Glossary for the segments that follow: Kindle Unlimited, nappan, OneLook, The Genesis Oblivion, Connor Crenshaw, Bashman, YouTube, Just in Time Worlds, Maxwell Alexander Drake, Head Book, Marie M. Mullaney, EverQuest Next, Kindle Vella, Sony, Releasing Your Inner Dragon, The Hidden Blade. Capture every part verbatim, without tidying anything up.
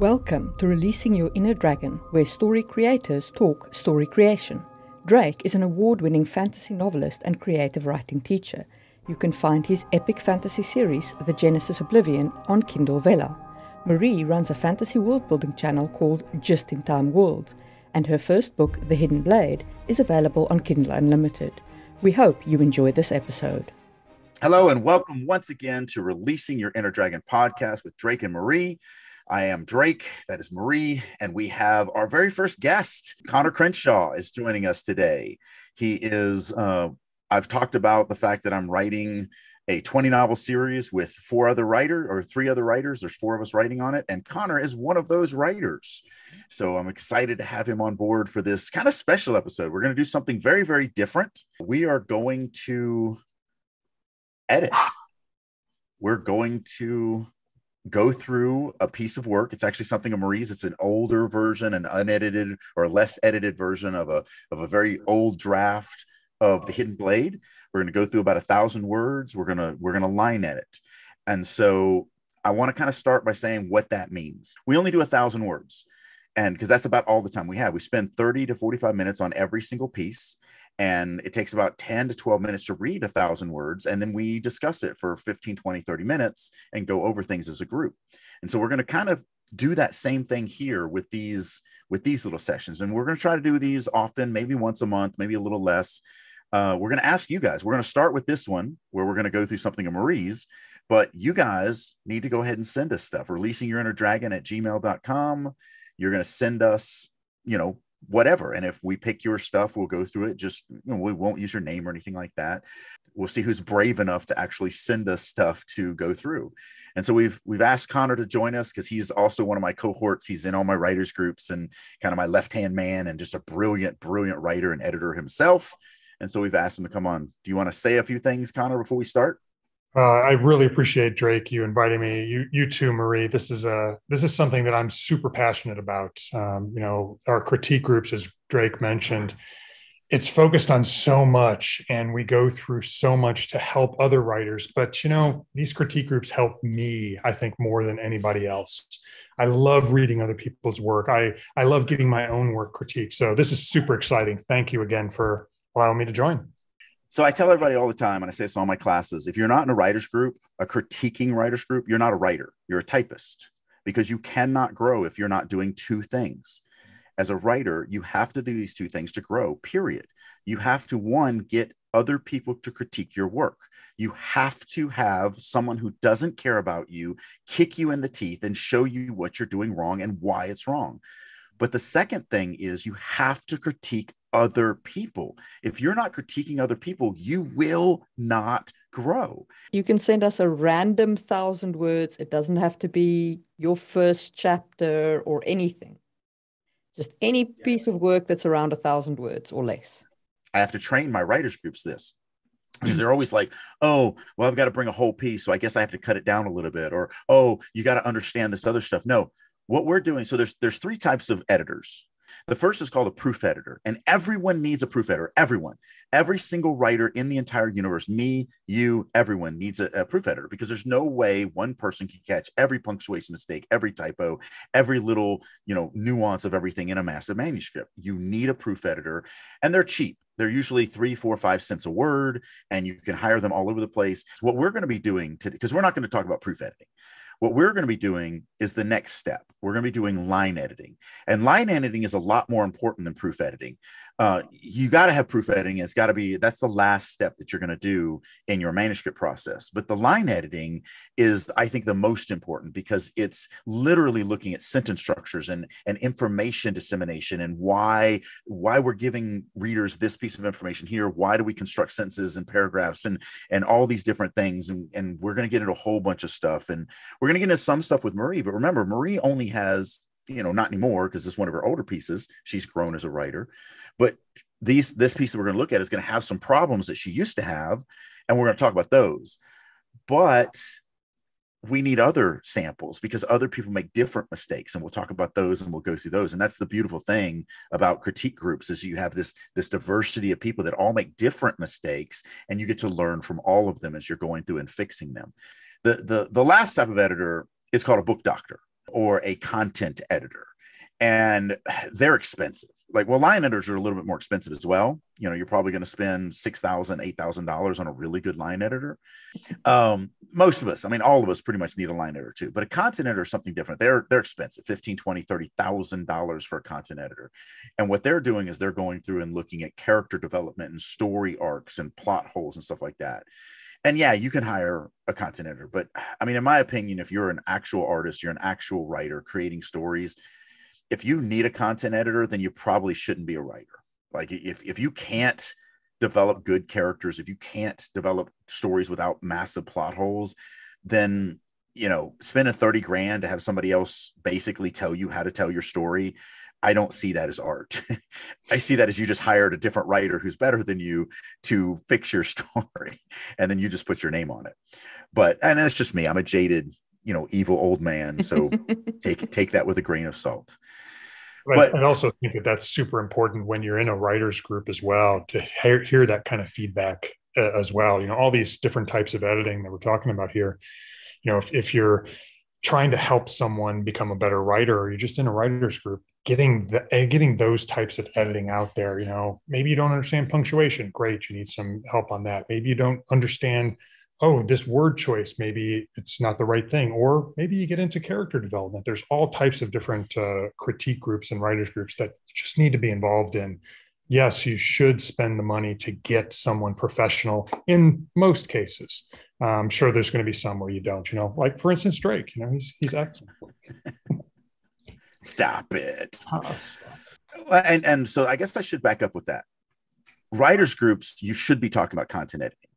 Welcome to Releasing Your Inner Dragon, where story creators talk story creation. Drake is an award-winning fantasy novelist and creative writing teacher. You can find his epic fantasy series, The Genesis Oblivion, on Kindle Vella. Marie runs a fantasy world-building channel called Just in Time Worlds, and her first book, The Hidden Blade, is available on Kindle Unlimited. We hope you enjoy this episode. Hello and welcome once again to Releasing Your Inner Dragon podcast with Drake and Marie. I am Drake, that is Marie, and we have our very first guest. Connor Crenshaw is joining us today. He is, uh, I've talked about the fact that I'm writing a twenty novel series with four other writers or three other writers. There's four of us writing on it, and Connor is one of those writers. So I'm excited to have him on board for this kind of special episode. We're going to do something very, very different. We are going to edit. We're going to go through a piece of work. It's actually something of Marie's. It's an older version, an unedited or less edited version of a, of a very old draft of The Hidden Blade. We're going to go through about a thousand words. We're going to, we're going to line edit. And so I want to kind of start by saying what that means. We only do a thousand words. And because that's about all the time we have, we spend thirty to forty-five minutes on every single piece. And it takes about ten to twelve minutes to read a thousand words. And then we discuss it for fifteen, twenty, thirty minutes and go over things as a group. And so we're going to kind of do that same thing here with these, with these little sessions. And we're going to try to do these often, maybe once a month, maybe a little less. Uh, we're going to ask you guys, we're going to start with this one where we're going to go through something of Marie's, but you guys need to go ahead and send us stuff. releasing your inner dragon at gmail dot com. You're going to send us, you know, whatever. And if we pick your stuff, we'll go through it. Just, you know, we won't use your name or anything like that. We'll see who's brave enough to actually send us stuff to go through. And so we've, we've asked Connor to join us because he's also one of my cohorts. He's in all my writers groups and kind of my left-hand man and just a brilliant, brilliant writer and editor himself. And so we've asked him to come on. Do you want to say a few things, Connor, before we start? Uh, I really appreciate, Drake, you inviting me. You, you too, Marie. This is a this is something that I'm super passionate about. Um, you know, our critique groups, as Drake mentioned, it's focused on so much, and we go through so much to help other writers. But you know, these critique groups help me, I think, more than anybody else. I love reading other people's work. I I love getting my own work critiqued. So this is super exciting. Thank you again for allowing me to join. So I tell everybody all the time, and I say this in all my classes, if you're not in a writer's group, a critiquing writer's group, you're not a writer, you're a typist, because you cannot grow if you're not doing two things. As a writer, you have to do these two things to grow, period. You have to, one, get other people to critique your work. You have to have someone who doesn't care about you kick you in the teeth and show you what you're doing wrong and why it's wrong. But the second thing is you have to critique other people. If you're not critiquing other people, you will not grow. You can send us a random thousand words. It doesn't have to be your first chapter or anything. Just any piece of work that's around a thousand words or less. I have to train my writers groups this. Because they're always like, oh, well, I've got to bring a whole piece, so I guess I have to cut it down a little bit. Or, oh, you got to understand this other stuff. No, what we're doing, so there's there's three types of editors. The first is called a proof editor, and everyone needs a proof editor. Everyone, every single writer in the entire universe, me, you, everyone needs a, a proof editor, because there's no way one person can catch every punctuation mistake, every typo, every little, you know, nuance of everything in a massive manuscript. You need a proof editor, and they're cheap. They're usually three, four, five cents a word, and you can hire them all over the place. What we're going to be doing today, because we're not going to talk about proof editing. What we're going to be doing is the next step. We're going to be doing line editing. And line editing is a lot more important than proof editing. Uh, you got to have proof editing. It's got to be, that's the last step that you're going to do in your manuscript process. But the line editing is, I think, the most important, because it's literally looking at sentence structures and, and information dissemination and why, why we're giving readers this piece of information here. Why do we construct sentences and paragraphs and, and all these different things? And, and we're going to get into a whole bunch of stuff. And we're going to get into some stuff with Marie, but remember, Marie only has, you know, not anymore, because it's one of her older pieces. She's grown as a writer, but these, this piece that we're going to look at is going to have some problems that she used to have. And we're going to talk about those, but we need other samples, because other people make different mistakes, and we'll talk about those and we'll go through those. And that's the beautiful thing about critique groups, is you have this, this diversity of people that all make different mistakes, and you get to learn from all of them as you're going through and fixing them. The, the, the last type of editor is called a book doctor. or a content editor. And they're expensive. Like, well, line editors are a little bit more expensive as well. You know, you're probably going to spend six thousand dollars, eight thousand dollars on a really good line editor. Um, most of us, I mean, all of us pretty much need a line editor too, but a content editor is something different. They're, they're expensive, fifteen thousand dollars, twenty thousand dollars, thirty thousand dollars for a content editor. And what they're doing is they're going through and looking at character development and story arcs and plot holes and stuff like that. And yeah, you can hire a content editor, but I mean, in my opinion, if you're an actual artist, you're an actual writer creating stories, if you need a content editor, then you probably shouldn't be a writer. Like if, if you can't develop good characters, if you can't develop stories without massive plot holes, then, you know, spending thirty grand to have somebody else basically tell you how to tell your story, I don't see that as art. I see that as you just hired a different writer who's better than you to fix your story. And then you just put your name on it. But, and that's just me, I'm a jaded, you know, evil old man. So take, take that with a grain of salt. Right. But I also think that that's super important when you're in a writer's group as well, to hear, hear that kind of feedback uh, as well. You know, all these different types of editing that we're talking about here, you know, if, if you're trying to help someone become a better writer, or you're just in a writer's group, getting the, getting those types of editing out there, you know, maybe you don't understand punctuation. Great. You need some help on that. Maybe you don't understand, oh, this word choice, maybe it's not the right thing. Or maybe you get into character development. There's all types of different uh, critique groups and writers groups that just need to be involved in. Yes, you should spend the money to get someone professional in most cases. I'm sure there's going to be some where you don't, you know, like for instance, Drake, you know, he's, he's excellent. Stop it. Oh, stop. And, and so I guess I should back up with that. Writers groups, you should be talking about content editing.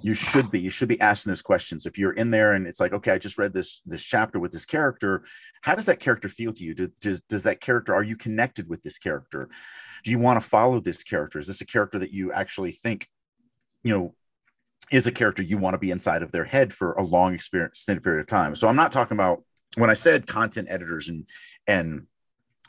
You should be, you should be asking those questions. If you're in there and it's like, okay, I just read this, this chapter with this character. How does that character feel to you? Do, does, does that character, are you connected with this character? Do you want to follow this character? Is this a character that you actually think, you know, is a character you want to be inside of their head for a long experience, extended period of time? So I'm not talking about, when I said content editors and, and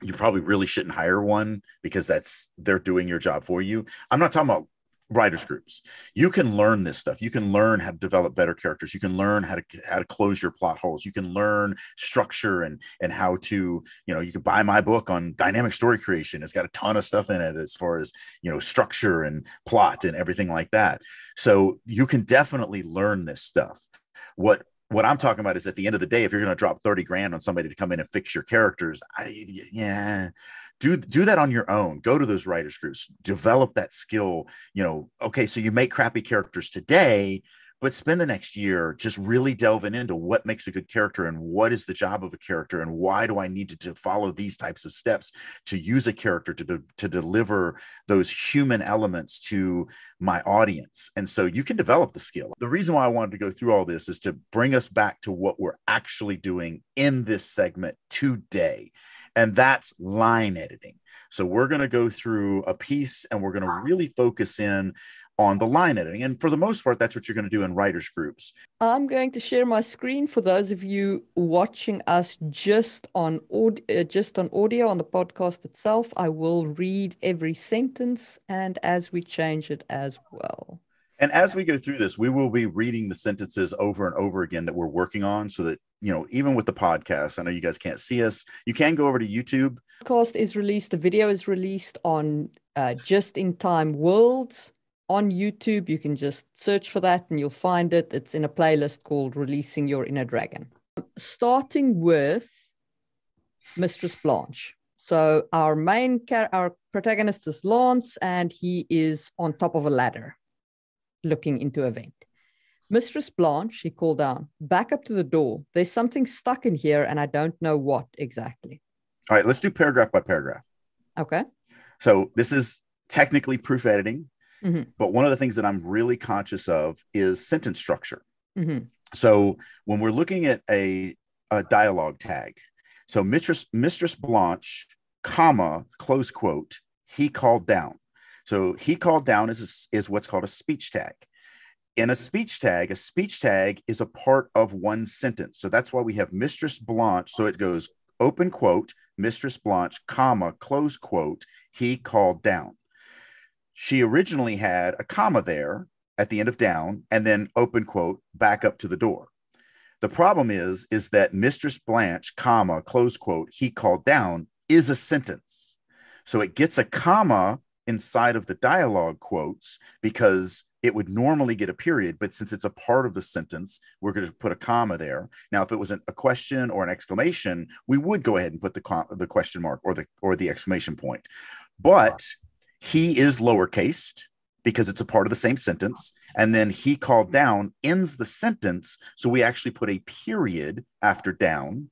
you probably really shouldn't hire one because that's, they're doing your job for you. I'm not talking about writers groups. You can learn this stuff. You can learn how to develop better characters. You can learn how to how to close your plot holes. You can learn structure and and how to, you know, you can buy my book on dynamic story creation. It's got a ton of stuff in it as far as, you know, structure and plot and everything like that. So you can definitely learn this stuff. What What I'm talking about is at the end of the day, if you're going to drop thirty grand on somebody to come in and fix your characters, I, yeah, do, do that on your own. Go to those writers groups, develop that skill, you know, okay, so you make crappy characters today, but spend the next year just really delving into what makes a good character and what is the job of a character and why do I need to, to follow these types of steps to use a character to, de- to deliver those human elements to my audience. And so you can develop the skill. The reason why I wanted to go through all this is to bring us back to what we're actually doing in this segment today. And that's line editing. So we're going to go through a piece and we're going to really focus in on the line editing. And for the most part, that's what you're going to do in writers groups. I'm going to share my screen for those of you watching us just on audio, just on audio on the podcast itself. I will read every sentence and as we change it as well. And as we go through this, we will be reading the sentences over and over again that we're working on so that, you know, even with the podcast, I know you guys can't see us. You can go over to YouTube. The podcast is released. The video is released on uh, Just in Time Worlds. On YouTube, you can just search for that and you'll find it. It's in a playlist called Releasing Your Inner Dragon. Starting with Mistress Blanche. So our main car- our protagonist is Lance, and he is on top of a ladder looking into a vent. Mistress Blanche, he called down, back up to the door. There's something stuck in here and I don't know what exactly. All right, let's do paragraph by paragraph. Okay. So this is technically proof editing. Mm-hmm. But one of the things that I'm really conscious of is sentence structure. Mm-hmm. So when we're looking at a, a dialogue tag, so Mistress, Mistress Blanche, comma, close quote, he called down. So he called down is, a, is what's called a speech tag. In a speech tag, a speech tag is a part of one sentence. So that's why we have Mistress Blanche. So it goes open quote, Mistress Blanche, comma, close quote, he called down. She originally had a comma there at the end of down and then open quote, back up to the door. The problem is, is that Mistress Blanche, comma, close quote, he called down is a sentence. So it gets a comma inside of the dialogue quotes because it would normally get a period, but since it's a part of the sentence, we're going to put a comma there. Now, if it was an, a question or an exclamation, we would go ahead and put the com the question mark or the or the exclamation point. But he is lowercased because it's a part of the same sentence, and then he called down ends the sentence, so we actually put a period after down.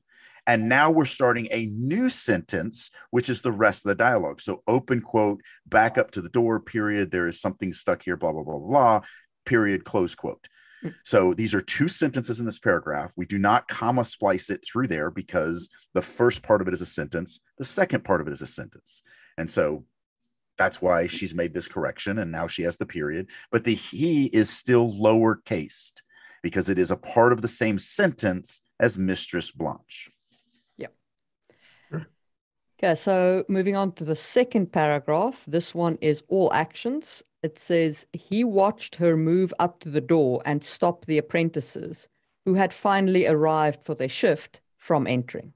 And now we're starting a new sentence, which is the rest of the dialogue. So open quote, back up to the door, period. There is something stuck here, blah, blah, blah, blah, period, close quote. So these are two sentences in this paragraph. We do not comma splice it through there because the first part of it is a sentence. The second part of it is a sentence. And so that's why she's made this correction. And now she has the period. But the he is still lowercase because it is a part of the same sentence as Mistress Blanche. Okay, so moving on to the second paragraph, this one is all actions. It says, he watched her move up to the door and stop the apprentices, who had finally arrived for their shift, from entering.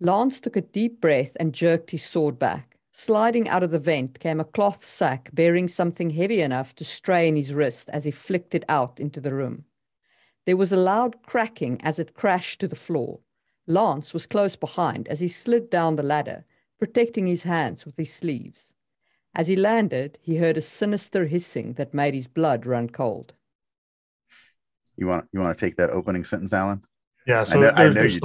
Lance took a deep breath and jerked his sword back. Sliding out of the vent came a cloth sack bearing something heavy enough to strain his wrist as he flicked it out into the room. There was a loud cracking as it crashed to the floor. Lance was close behind as he slid down the ladder, protecting his hands with his sleeves. As he landed, he heard a sinister hissing that made his blood run cold. You want you want to take that opening sentence, Alan? Yeah, so I know, I know you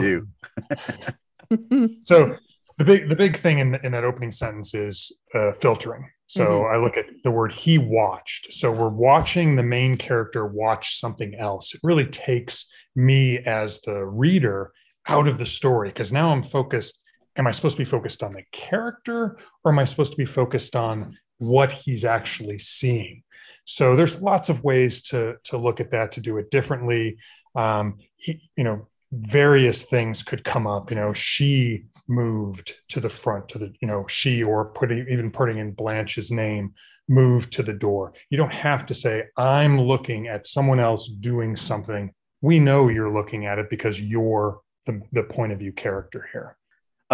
do. So the big the big thing in in that opening sentence is uh, filtering. So mm-hmm. I look at the word "he watched." So we're watching the main character watch something else. It really takes me as the reader out of the story, because now I'm focused. Am I supposed to be focused on the character, or am I supposed to be focused on what he's actually seeing? So there's lots of ways to to look at that, to do it differently. Um, he, you know, various things could come up. You know, she moved to the front, to the you know she or putting even putting in Blanche's name, moved to the door. You don't have to say I'm looking at someone else doing something. We know you're looking at it because you're The, the point of view character here.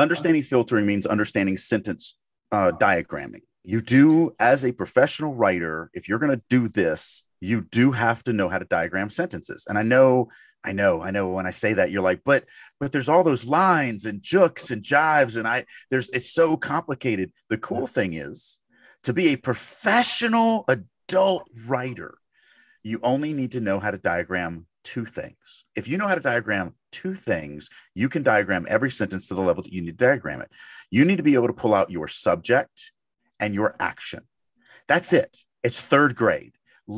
Understanding filtering means understanding sentence uh, diagramming. You do, as a professional writer, if you're going to do this, you do have to know how to diagram sentences. And I know, I know, I know when I say that, you're like, but, but there's all those lines and jooks and jives. And I, there's, it's so complicated. The cool thing is to be a professional adult writer, you only need to know how to diagram two things. If you know how to diagram two things, you can diagram every sentence to the level that you need to diagram it. You need to be able to pull out your subject and your action. That's it. It's third grade.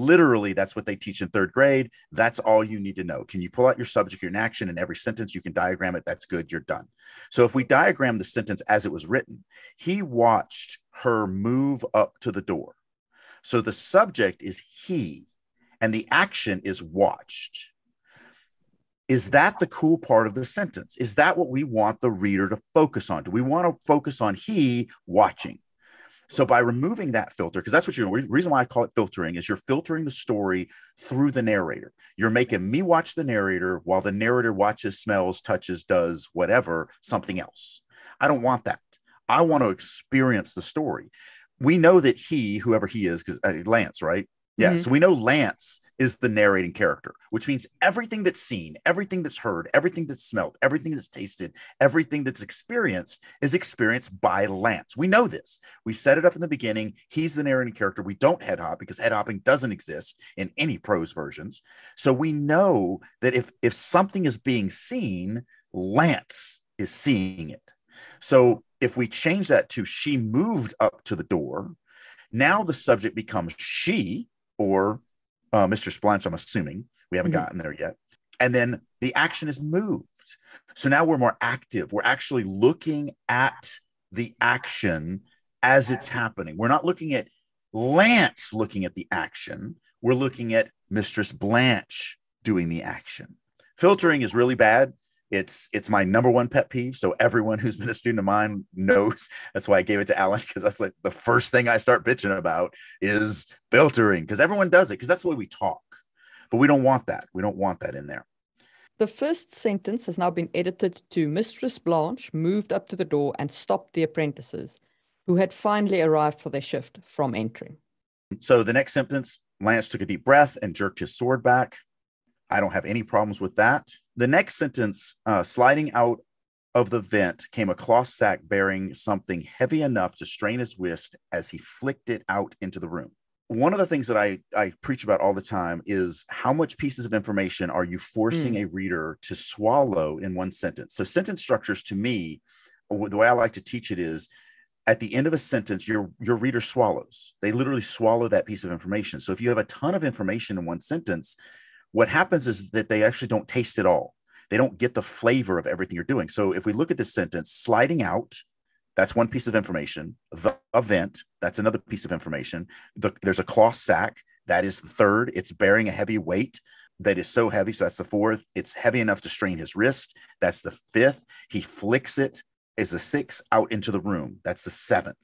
Literally, that's what they teach in third grade. That's all you need to know. Can you pull out your subject, your action in every sentence? You can diagram it. That's good. You're done. So if we diagram the sentence as it was written, he watched her move up to the door. So the subject is he, and the action is watched. Is that the cool part of the sentence? Is that what we want the reader to focus on? Do we want to focus on he watching? So by removing that filter, because that's what you're doing, the reason why I call it filtering is you're filtering the story through the narrator. You're making me watch the narrator while the narrator watches, smells, touches, does whatever, something else. I don't want that. I want to experience the story. We know that he, whoever he is, because uh, Lance, right? Yeah, mm-hmm. So we know Lance is the narrating character, which means everything that's seen, everything that's heard, everything that's smelled, everything that's tasted, everything that's experienced is experienced by Lance. We know this. We set it up in the beginning. He's the narrating character. We don't head hop because head hopping doesn't exist in any prose versions. So we know that if, if something is being seen, Lance is seeing it. So if we change that to she moved up to the door, now the subject becomes she, or uh, Mistress Blanche, I'm assuming. We haven't mm-hmm. gotten there yet. And then the action is moved. So now we're more active. We're actually looking at the action as it's happening. We're not looking at Lance looking at the action. We're looking at Mistress Blanche doing the action. Filtering is really bad. It's it's my number one pet peeve. So everyone who's been a student of mine knows. That's why I gave it to Alan, because that's like the first thing I start bitching about is filtering, because everyone does it, because that's the way we talk. But we don't want that. We don't want that in there. The first sentence has now been edited to Mistress Blanche moved up to the door and stopped the apprentices, who had finally arrived for their shift, from entering. So the next sentence, Lance took a deep breath and jerked his sword back. I don't have any problems with that. The next sentence, uh, sliding out of the vent came a cloth sack bearing something heavy enough to strain his wrist as he flicked it out into the room. One of the things that I, I preach about all the time is how much pieces of information are you forcing mm. a reader to swallow in one sentence? So sentence structures, to me, the way I like to teach it is, at the end of a sentence, your, your reader swallows. They literally swallow that piece of information. So if you have a ton of information in one sentence, what happens is that they actually don't taste it all. They don't get the flavor of everything you're doing. So if we look at this sentence, sliding out, that's one piece of information. The event, that's another piece of information. The, there's a cloth sack, that is the third. It's bearing a heavy weight that is so heavy, so that's the fourth. It's heavy enough to strain his wrist, that's the fifth. He flicks it, is the sixth. Out into the room, that's the seventh.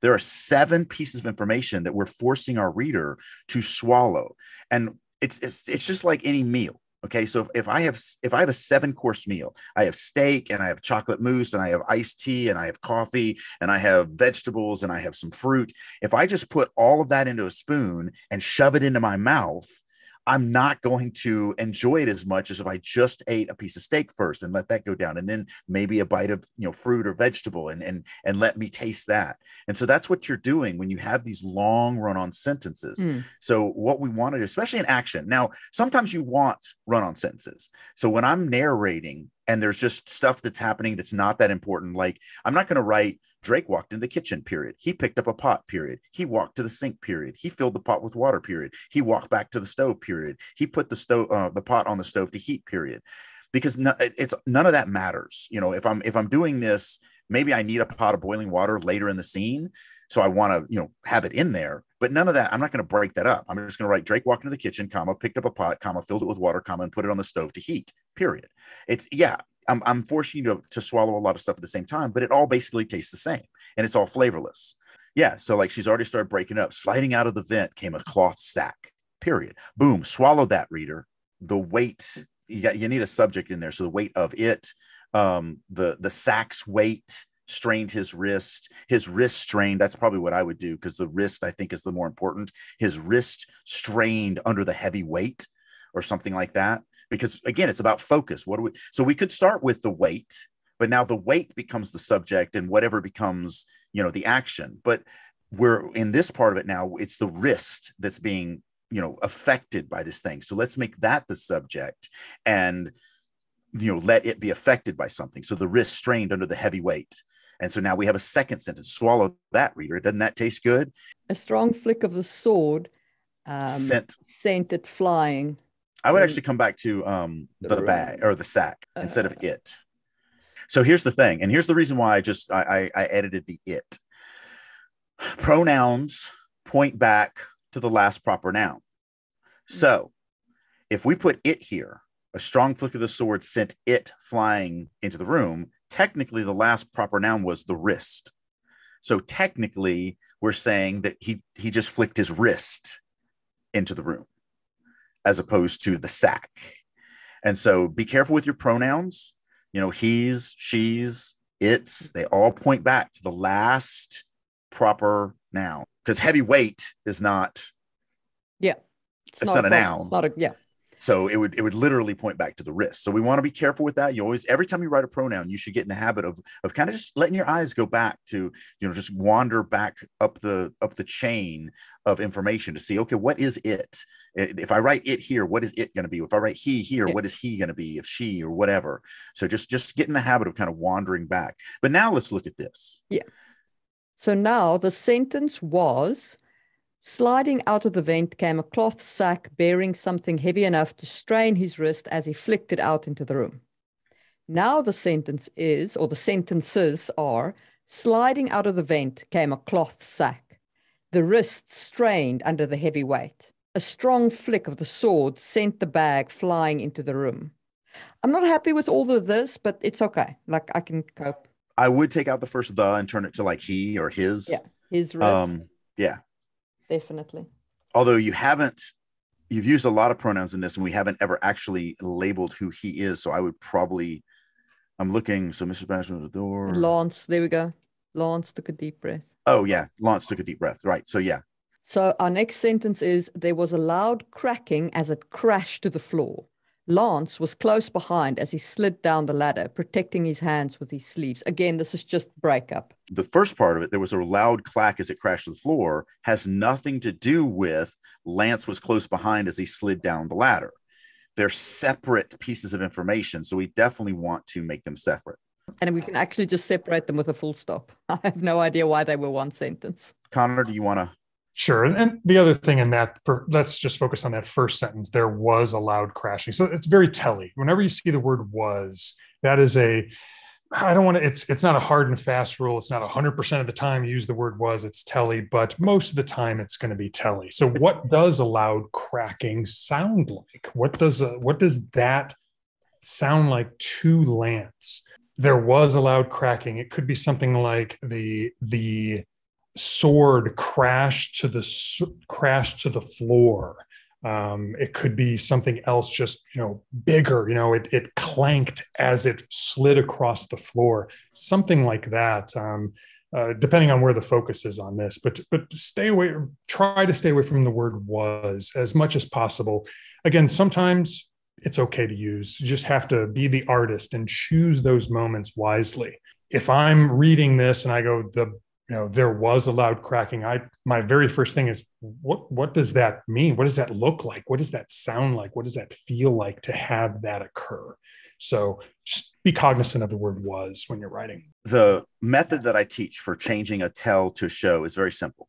There are seven pieces of information that we're forcing our reader to swallow. And it's it's, it's just like any meal. Okay, so if, if I have if I have a seven course meal, I have steak and I have chocolate mousse and I have iced tea and I have coffee and I have vegetables and I have some fruit. If I just put all of that into a spoon and shove it into my mouth, I'm not going to enjoy it as much as if I just ate a piece of steak first and let that go down, and then maybe a bite of, you know, fruit or vegetable, and and and let me taste that. And so that's what you're doing when you have these long run-on sentences. Mm. So what we want to do, especially in action. Now, sometimes you want run-on sentences. So when I'm narrating and there's just stuff that's happening that's not that important, like I'm not going to write, Drake walked in the kitchen, period. He picked up a pot, period. He walked to the sink, period. He filled the pot with water, period. He walked back to the stove, period. He put the stove, uh, the pot on the stove to heat, period. Because no, it's none of that matters. You know, if I'm if I'm doing this, maybe I need a pot of boiling water later in the scene, so I want to, you know, have it in there. But none of that. I'm not going to break that up. I'm just going to write Drake walked into the kitchen, comma, picked up a pot, comma, filled it with water, comma, and put it on the stove to heat, period. It's yeah. I'm, I'm forcing you to, to swallow a lot of stuff at the same time, but it all basically tastes the same and it's all flavorless. Yeah. So like she's already started breaking up. Sliding out of the vent came a cloth sack, period. Boom. Swallow that, reader. The weight, you got, you need a subject in there. So the weight of it, um, the, the sack's weight strained his wrist, his wrist strained. That's probably what I would do, because the wrist, I think, is the more important. His wrist strained under the heavy weight or something like that. Because again, it's about focus. What do we? So we could start with the weight, but now the weight becomes the subject, and whatever becomes, you know, the action. But we're in this part of it now. It's the wrist that's being, you know, affected by this thing. So let's make that the subject, and, you know, let it be affected by something. So the wrist strained under the heavy weight, and so now we have a second sentence. Swallow that, reader. Doesn't that taste good? A strong flick of the sword um, sent sent it flying. I would actually come back to um, the bag or the sack uh, instead of it. So here's the thing. And here's the reason why I just, I, I, I edited the it. Pronouns point back to the last proper noun. So if we put it here, a strong flick of the sword sent it flying into the room. Technically, the last proper noun was the wrist. So technically, we're saying that he, he just flicked his wrist into the room, as opposed to the sack. And so be careful with your pronouns. You know, he's, she's, it's, they all point back to the last proper noun, because heavy weight is not, yeah, it's, it's not, not a, a noun. It's not a, yeah. So it would, it would literally point back to the wrist. So we want to be careful with that. You always, every time you write a pronoun, you should get in the habit of, of kind of just letting your eyes go back to, you know, just wander back up the, up the chain of information to see, okay, what is it? If I write it here, what is it going to be? If I write he here, yeah, what is he going to be? If she or whatever. So just, just get in the habit of kind of wandering back. But now let's look at this. Yeah. So now the sentence was, sliding out of the vent came a cloth sack bearing something heavy enough to strain his wrist as he flicked it out into the room. Now the sentence is, or the sentences are, sliding out of the vent came a cloth sack. The wrist strained under the heavy weight. A strong flick of the sword sent the bag flying into the room. I'm not happy with all of this, but it's okay. Like, I can cope. I would take out the first the and turn it to like he or his. Yeah, his wrist. Um, yeah. Definitely. Although you haven't you've used a lot of pronouns in this, and we haven't ever actually labeled who he is. So I would probably, I'm looking. So Mister Bashman at the door. Lance, there we go. Lance took a deep breath. Oh yeah, Lance took a deep breath. Right. So yeah. So our next sentence is, there was a loud cracking as it crashed to the floor. Lance was close behind as he slid down the ladder, protecting his hands with his sleeves. Again, this is just breakup. The first part of it, there was a loud clack as it crashed to the floor, has nothing to do with Lance was close behind as he slid down the ladder. They're separate pieces of information, so we definitely want to make them separate. And we can actually just separate them with a full stop. I have no idea why they were one sentence. Connor, do you want to? Sure. And the other thing in that, let's just focus on that first sentence. There was a loud crashing. So it's very telly. Whenever you see the word was, that is a, I don't want to, it's it's not a hard and fast rule. It's not one hundred percent of the time you use the word was, it's telly, but most of the time it's going to be telly. So what does a loud cracking sound like? What does a, what does that sound like to Lance? There was a loud cracking. It could be something like the, the, sword crashed to the crashed to the floor. Um, it could be something else, just you know, bigger. You know, it it clanked as it slid across the floor, something like that. Um, uh, depending on where the focus is on this, but but stay away. Try to stay away from the word was as much as possible. Again, sometimes it's okay to use. You just have to be the artist and choose those moments wisely. If I'm reading this and I go the You know, there was a loud cracking. I, my very first thing is, what, what does that mean? What does that look like? What does that sound like? What does that feel like to have that occur? So just be cognizant of the word was when you're writing. The method that I teach for changing a tell to show is very simple.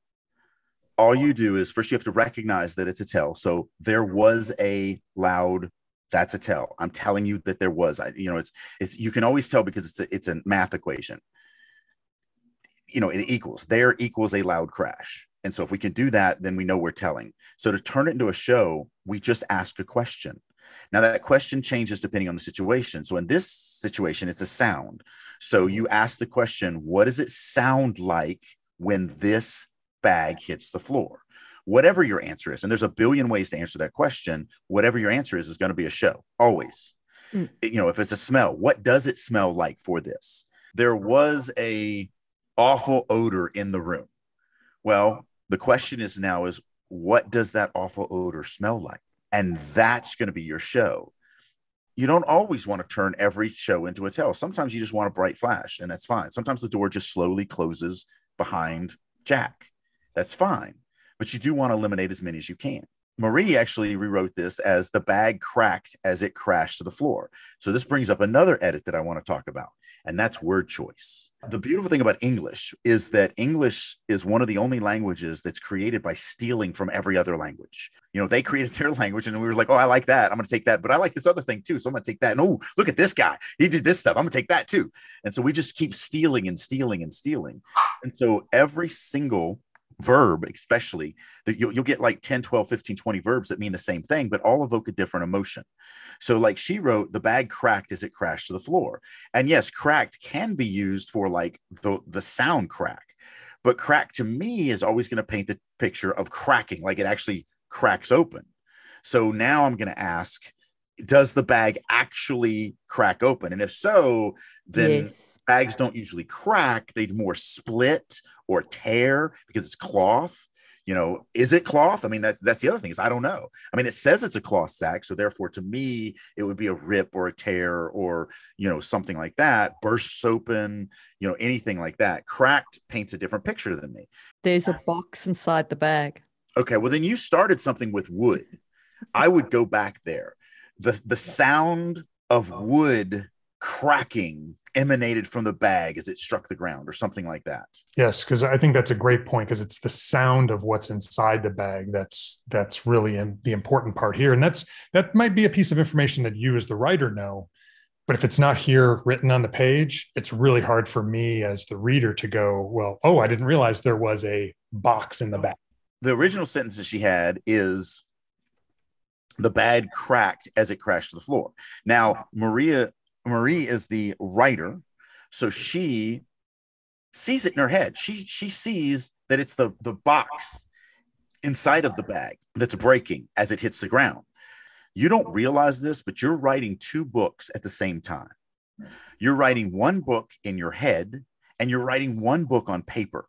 All you do is first you have to recognize that it's a tell. So there was a loud, that's a tell. I'm telling you that there was, I, you know, it's, it's, you can always tell because it's a, it's a math equation. You know, it equals, there equals a loud crash. And so if we can do that, then we know we're telling. So to turn it into a show, we just ask a question. Now that question changes depending on the situation. So in this situation, it's a sound. So you ask the question, what does it sound like when this bag hits the floor? Whatever your answer is, and there's a billion ways to answer that question, whatever your answer is, is going to be a show, always. Mm. You know, if it's a smell, what does it smell like for this? There was a awful odor in the room. Well, the question is now is, what does that awful odor smell like? And that's going to be your show. You don't always want to turn every show into a tell. Sometimes you just want a bright flash, and that's fine. Sometimes the door just slowly closes behind Jack. That's fine. But you do want to eliminate as many as you can. Marie actually rewrote this as the bag cracked as it crashed to the floor. So this brings up another edit that I want to talk about, and that's word choice. The beautiful thing about English is that English is one of the only languages that's created by stealing from every other language. You know, they created their language and we were like, oh, I like that. I'm going to take that. But I like this other thing too. So I'm going to take that. And oh, look at this guy. He did this stuff. I'm going to take that too. And so we just keep stealing and stealing and stealing. And so every single verb, especially, that you'll, you'll get like ten, twelve, fifteen, twenty verbs that mean the same thing, but all evoke a different emotion. So like she wrote, the bag cracked as it crashed to the floor. And yes, cracked can be used for like the, the sound crack, but crack to me is always going to paint the picture of cracking, like it actually cracks open. So now I'm going to ask, does the bag actually crack open? And if so, then yes. Bags don't usually crack. They'd more split or tear because it's cloth. You know, is it cloth? I mean, that's, that's the other thing is I don't know. I mean, it says it's a cloth sack. So therefore, to me, it would be a rip or a tear or, you know, something like that. Bursts open, you know, anything like that. Cracked paints a different picture than me. There's a box inside the bag. Okay, well, then you started something with wood. I would go back there. The, the sound of wood cracking emanated from the bag as it struck the ground or something like that. Yes, because I think that's a great point, because it's the sound of what's inside the bag that's that's really in the important part here. And that's that might be a piece of information that you as the writer know, but if it's not here written on the page, it's really hard for me as the reader to go, well, oh, I didn't realize there was a box in the bag. The original sentence that she had is the bag cracked as it crashed to the floor. Now, Maria Marie is the writer, so she sees it in her head. She she sees that it's the the box inside of the bag that's breaking as it hits the ground. You don't realize this, but you're writing two books at the same time. You're writing one book in your head and you're writing one book on paper.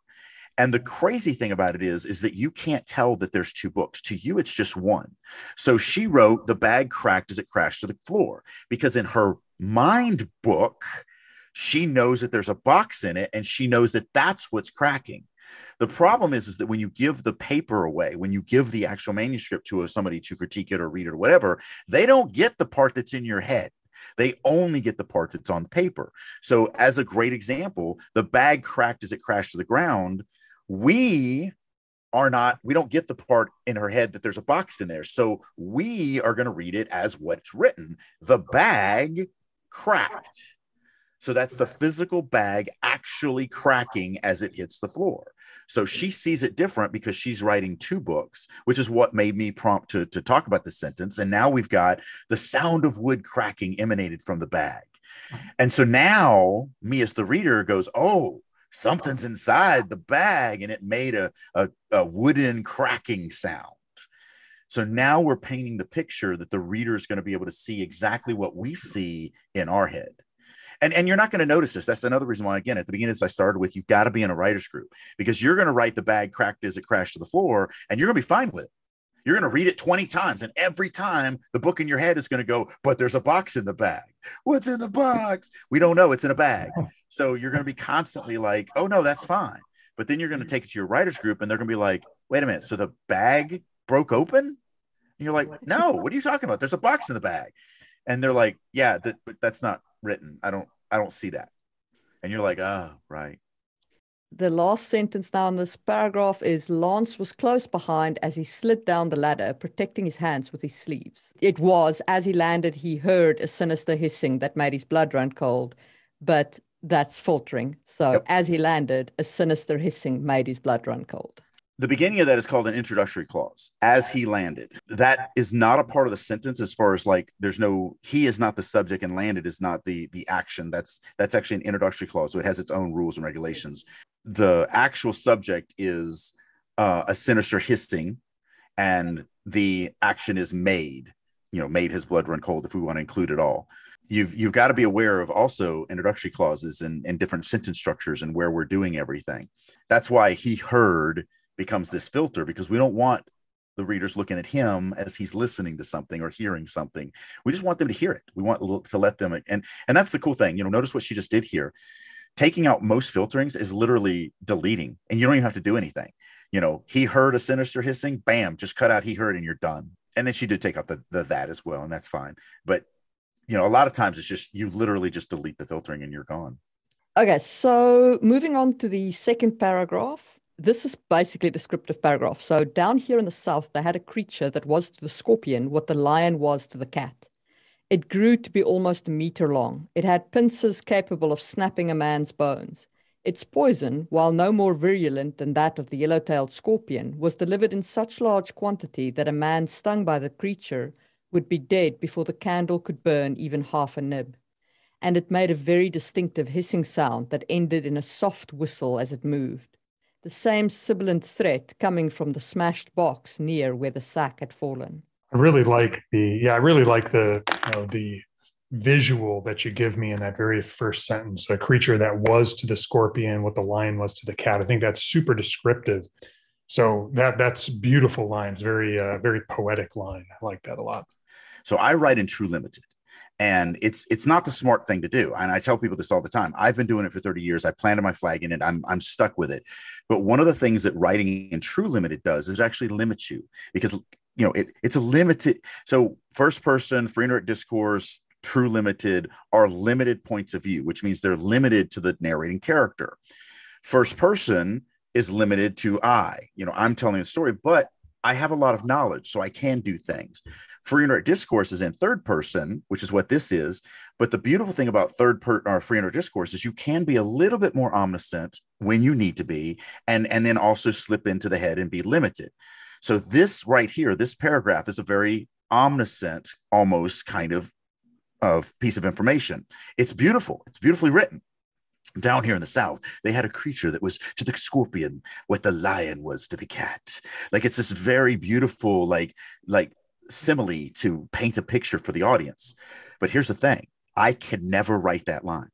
And the crazy thing about it is, is that you can't tell that there's two books. To you, it's just one. So she wrote The Bag Cracked as It Crashed to the Floor, because in her mind book, she knows that there's a box in it and she knows that that's what's cracking. The problem is, is that when you give the paper away, when you give the actual manuscript to somebody to critique it or read it or whatever, they don't get the part that's in your head. They only get the part that's on paper. So as a great example, The Bag Cracked as It Crashed to the Ground, we are not, we don't get the part in her head that there's a box in there. So we are going to read it as what's written. The bag cracked. So that's the physical bag actually cracking as it hits the floor. So she sees it different because she's writing two books, which is what made me prompt to, to talk about this sentence. And now we've got the sound of wood cracking emanated from the bag. And so now me as the reader goes, oh, something's inside the bag, and it made a, a, a wooden cracking sound. So now we're painting the picture that the reader is going to be able to see exactly what we see in our head. And, and you're not going to notice this. That's another reason why, again, at the beginning, as I started with, you've got to be in a writer's group, because you're going to write The Bag Cracked as It Crashed to the Floor, and you're going to be fine with it. You're going to read it twenty times, and every time the book in your head is going to go, but there's a box in the bag. What's in the box? We don't know. It's in a bag. So you're going to be constantly like, oh, no, that's fine. But then you're going to take it to your writer's group, and they're going to be like, wait a minute. So the bag broke open? And you're like, no, what are you talking about? There's a box in the bag. And they're like, yeah, that, but that's not written. I don't, I don't see that. And you're like, oh, right. The last sentence now in this paragraph is, Lance was close behind as he slid down the ladder, protecting his hands with his sleeves. It was, as he landed, he heard a sinister hissing that made his blood run cold, but that's filtering. So yep. As he landed, a sinister hissing made his blood run cold. The beginning of that is called an introductory clause, as he landed. That is not a part of the sentence, as far as like, there's no, he is not the subject and landed is not the, the action. That's, that's actually an introductory clause. So it has its own rules and regulations. The actual subject is uh, a sinister hissing, and the action is made, you know, made his blood run cold, if we want to include it all. You've, you've got to be aware of also introductory clauses and, and different sentence structures and where we're doing everything. That's why he heard becomes this filter, because we don't want the readers looking at him as he's listening to something or hearing something. We just want them to hear it. We want to let them. And, and that's the cool thing. You know, notice what she just did here. Taking out most filterings is literally deleting, and you don't even have to do anything. You know, he heard a sinister hissing, bam, just cut out he heard and you're done. And then she did take out the, the that as well. And that's fine. But, you know, a lot of times it's just, you literally just delete the filtering and you're gone. Okay. So moving on to the second paragraph. This is basically a descriptive paragraph. So down here in the south, they had a creature that was to the scorpion what the lion was to the cat. It grew to be almost a meter long. It had pincers capable of snapping a man's bones. Its poison, while no more virulent than that of the yellow-tailed scorpion, was delivered in such large quantity that a man stung by the creature would be dead before the candle could burn even half a nib. And it made a very distinctive hissing sound that ended in a soft whistle as it moved. The same sibilant threat coming from the smashed box near where the sack had fallen. I really like the, yeah, I really like the, you know, the visual that you give me in that very first sentence, a creature that was to the scorpion what the lion was to the cat. I think that's super descriptive. So that that's beautiful lines, very, uh, very poetic line. I like that a lot. So I write in True Limited. And it's it's not the smart thing to do. And I tell people this all the time. I've been doing it for thirty years. I planted my flag in it. I'm, I'm stuck with it. But one of the things that writing in True Limited does is it actually limits you, because, you know, it it's a limited. So first person, free inert discourse, True Limited are limited points of view, which means they're limited to the narrating character. First person is limited to I, you know, I'm telling a story, but I have a lot of knowledge, so I can do things. Free inert discourse is in third person, which is what this is. But the beautiful thing about third per or free inert discourse is you can be a little bit more omniscient when you need to be, and, and then also slip into the head and be limited. So this right here, this paragraph is a very omniscient, almost kind of, of piece of information. It's beautiful. It's beautifully written. Down here in the South, they had a creature that was to the scorpion what the lion was to the cat. Like, it's this very beautiful, like, like simile to paint a picture for the audience. But here's the thing. I can never write that line.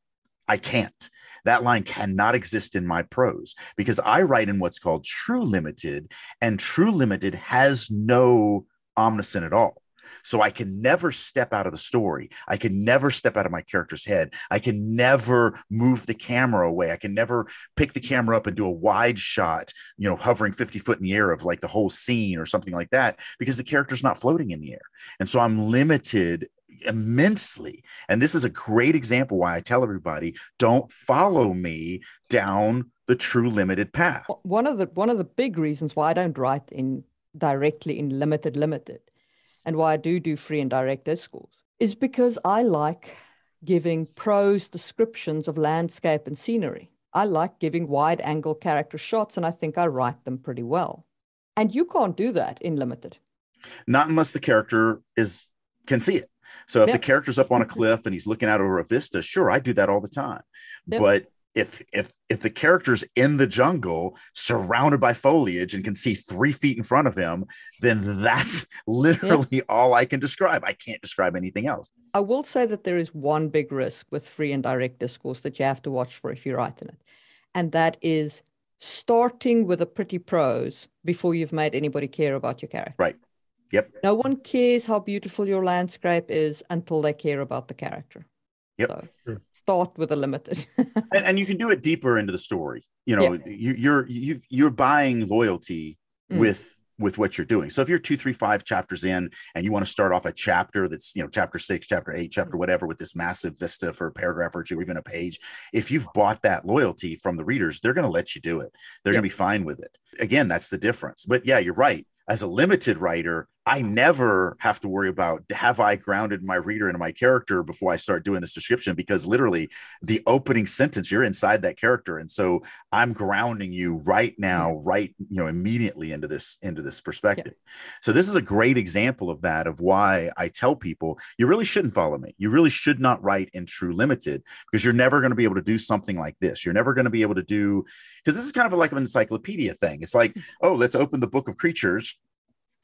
I can't. That line cannot exist in my prose because I write in what's called true limited, and true limited has no omniscient at all. So I can never step out of the story. I can never step out of my character's head. I can never move the camera away. I can never pick the camera up and do a wide shot, you know, hovering fifty foot in the air of like the whole scene or something like that, because the character's not floating in the air. And so I'm limited immensely. And this is a great example why I tell everybody, don't follow me down the true limited path. One of the, one of the big reasons why I don't write in directly in limited limited, and why I do do free and direct discourse, is because I like giving prose descriptions of landscape and scenery. I like giving wide angle character shots, and I think I write them pretty well. And you can't do that in limited. Not unless the character is can see it. So if yep. the character's up on a cliff and he's looking out over a vista, sure, I do that all the time. Yep. But if if if the character's in the jungle surrounded by foliage and can see three feet in front of him, then that's literally yeah. all I can describe. I can't describe anything else. I will say that there is one big risk with free and direct discourse that you have to watch for if you write in it. And that is starting with a pretty prose before you've made anybody care about your character. Right. Yep. No one cares how beautiful your landscape is until they care about the character. Yep. So. Sure. Start with a limited. and, and you can do it deeper into the story. You know, yeah. you, you're you, you're buying loyalty mm. with with what you're doing. So if you're two, three, five chapters in, and you want to start off a chapter that's, you know, chapter six, chapter eight, chapter mm. whatever, with this massive vista for a paragraph or two, or even a page, if you've bought that loyalty from the readers, they're going to let you do it. They're yeah. going to be fine with it. Again, that's the difference. But yeah, you're right. As a limited writer, I never have to worry about, have I grounded my reader and my character before I start doing this description? Because literally the opening sentence, you're inside that character. And so I'm grounding you right now, right, you know, immediately into this, into this perspective. Yeah. So this is a great example of that, of why I tell people, you really shouldn't follow me. You really should not write in true limited, because you're never going to be able to do something like this. You're never going to be able to do, because this is kind of like an encyclopedia thing. It's like, oh, let's open the book of creatures.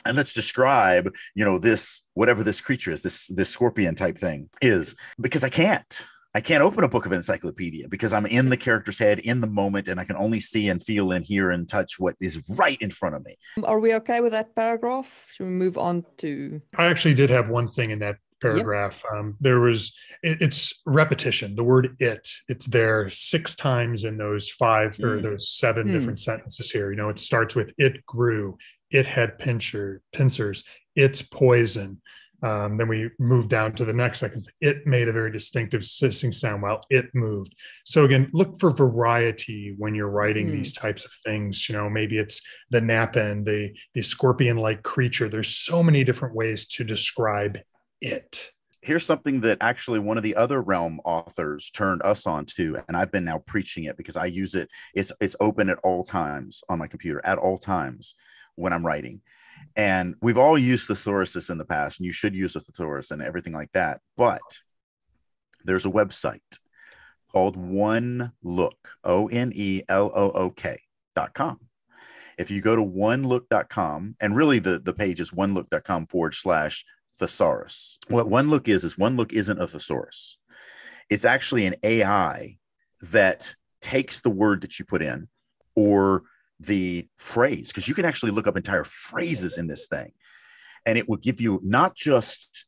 And let's describe, you know, this, whatever this creature is, this, this scorpion type thing is, because I can't, I can't open a book of encyclopedia because I'm in the character's head in the moment. And I can only see and feel and hear and touch what is right in front of me. Are we okay with that paragraph? Should we move on to? I actually did have one thing in that paragraph. Yep. Um, there was, it, it's repetition, the word it, it's there six times in those five or mm. those seven mm. different sentences here. You know, it starts with it grew. It had pincher, pincers, it's poison. Um, then we move down to the next sentence. It made a very distinctive hissing sound while it moved. So again, look for variety when you're writing mm. these types of things. You know, maybe it's the napin, the, the scorpion-like creature. There's so many different ways to describe it. Here's something that actually one of the other Realm authors turned us on to, and I've been now preaching it because I use it. It's, it's open at all times on my computer, at all times. When I'm writing. And we've all used thesaurus in the past, and you should use a thesaurus and everything like that. But there's a website called OneLook, O N E L O O K dot com. If you go to one look dot com, and really the, the page is one look dot com forward slash thesaurus. What OneLook is, is OneLook isn't a thesaurus. It's actually an A I that takes the word that you put in or the phrase, because you can actually look up entire phrases in this thing, and it will give you not just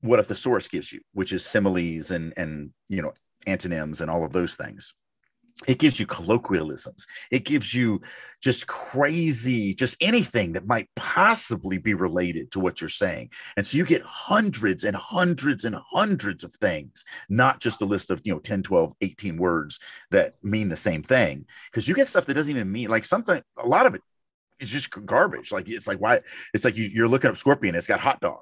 what a thesaurus gives you, which is similes and and you know antonyms and all of those things. It gives you colloquialisms. It gives you just crazy, just anything that might possibly be related to what you're saying. And so you get hundreds and hundreds and hundreds of things, not just a list of, you know, ten, twelve, eighteen words that mean the same thing. Because you get stuff that doesn't even mean, like something, a lot of it is just garbage. Like, it's like, why? It's like you, you're looking up scorpion, it's got hot dog.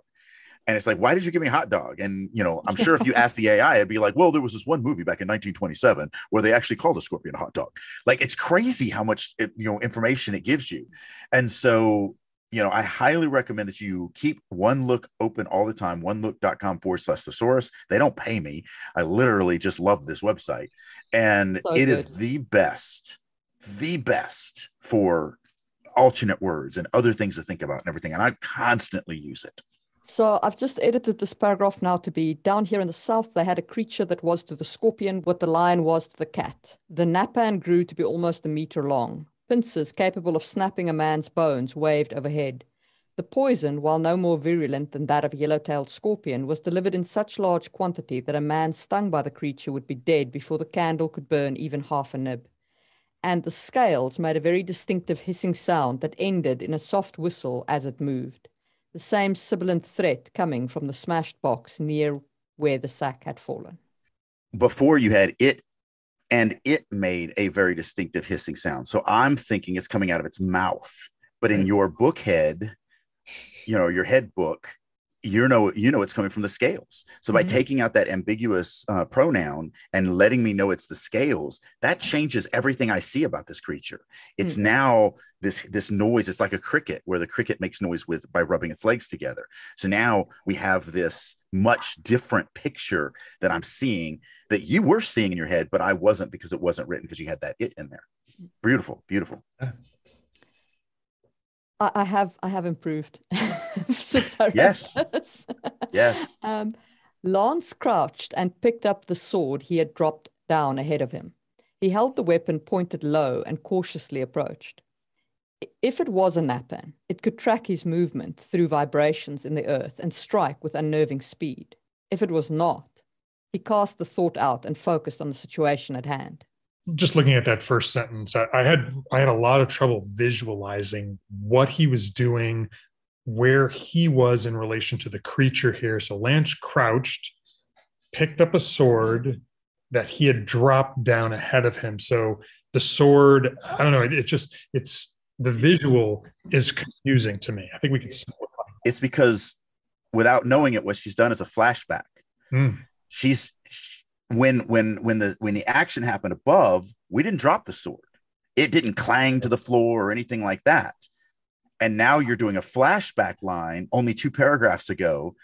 And it's like, why did you give me a hot dog? And, you know, I'm sure if you asked the A I, it'd be like, well, there was this one movie back in nineteen twenty-seven where they actually called a scorpion a hot dog. Like, it's crazy how much, it, you know, information it gives you. And so you know, I highly recommend that you keep OneLook open all the time. OneLook.com forward slash thesaurus. They don't pay me. I literally just love this website. And so it good. is the best, the best for alternate words and other things to think about and everything. And I constantly use it. So I've just edited this paragraph now to be, down here in the south, they had a creature that was to the scorpion what the lion was to the cat. The nappan grew to be almost a meter long. Pincers capable of snapping a man's bones waved overhead. The poison, while no more virulent than that of a yellow-tailed scorpion, was delivered in such large quantity that a man stung by the creature would be dead before the candle could burn even half a nib. And the scales made a very distinctive hissing sound that ended in a soft whistle as it moved. The same sibilant threat coming from the smashed box near where the sack had fallen. Before you had it, and it made a very distinctive hissing sound. So I'm thinking it's coming out of its mouth. But in your book head, you know, your head book, you know, you know it's coming from the scales. So by mm-hmm. taking out that ambiguous uh, pronoun and letting me know it's the scales, that changes everything I see about this creature. It's mm-hmm. now this this noise. It's like a cricket, where the cricket makes noise with by rubbing its legs together. So now we have this much different picture that I'm seeing, that you were seeing in your head, but I wasn't, because it wasn't written, because you had that it in there. Beautiful, beautiful. Yeah. I have I have improved since I read yes. this. Yes. Um, Lance crouched and picked up the sword he had dropped down ahead of him. He held the weapon pointed low and cautiously approached. If it was a nappan, it could track his movement through vibrations in the earth and strike with unnerving speed. If it was not, he cast the thought out and focused on the situation at hand. Just looking at that first sentence, I had I had a lot of trouble visualizing what he was doing, where he was in relation to the creature here. So Lance crouched, picked up a sword that he had dropped down ahead of him. So the sword, I don't know, it, it just, it's, the visual is confusing to me. I think we can simplify. It's because without knowing it, what she's done is a flashback. Mm. She's... She, When when when the when the action happened above, we didn't drop the sword. It didn't clang to the floor or anything like that. And now you're doing a flashback line only two paragraphs ago